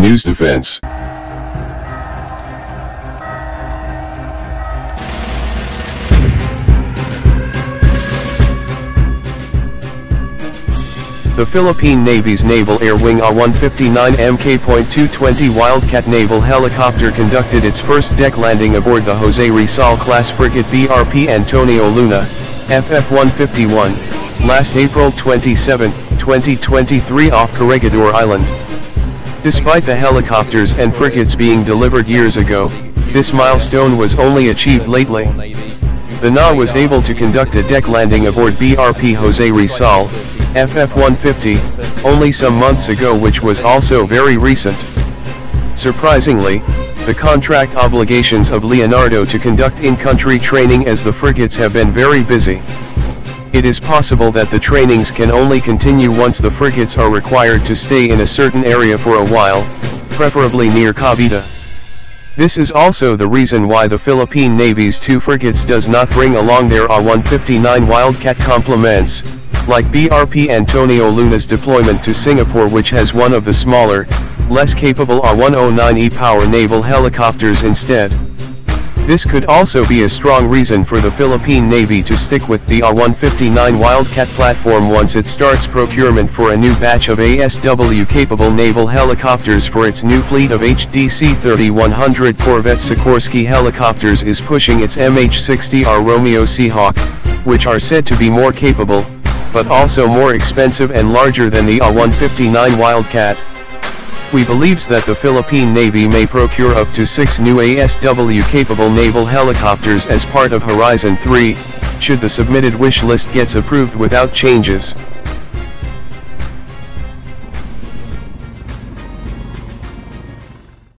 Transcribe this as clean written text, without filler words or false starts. News Defense. The Philippine Navy's Naval Air Wing AW159 MK.220 Wildcat naval helicopter conducted its first deck landing aboard the Jose Rizal-class frigate BRP Antonio Luna, FF-151, last April 27, 2023 off Corregidor Island. Despite the helicopters and frigates being delivered years ago, this milestone was only achieved lately. The NA was able to conduct a deck landing aboard BRP Jose Rizal, FF-150, only some months ago, which was also very recent. Surprisingly, the contract obligations of Leonardo to conduct in-country training as the frigates have been very busy. It is possible that the trainings can only continue once the frigates are required to stay in a certain area for a while, preferably near Cavite. This is also the reason why the Philippine Navy's two frigates does not bring along their AW159 Wildcat complements, like BRP Antonio Luna's deployment to Singapore, which has one of the smaller, less capable R-109E power naval helicopters instead. This could also be a strong reason for the Philippine Navy to stick with the AW159 Wildcat platform once it starts procurement for a new batch of ASW-capable naval helicopters for its new fleet of HDC-3100 Corvette. Sikorsky Helicopters is pushing its MH-60R Romeo Seahawk, which are said to be more capable, but also more expensive and larger than the AW159 Wildcat. We believes that the Philippine Navy may procure up to 6 new ASW-capable naval helicopters as part of Horizon 3, should the submitted wish list gets approved without changes.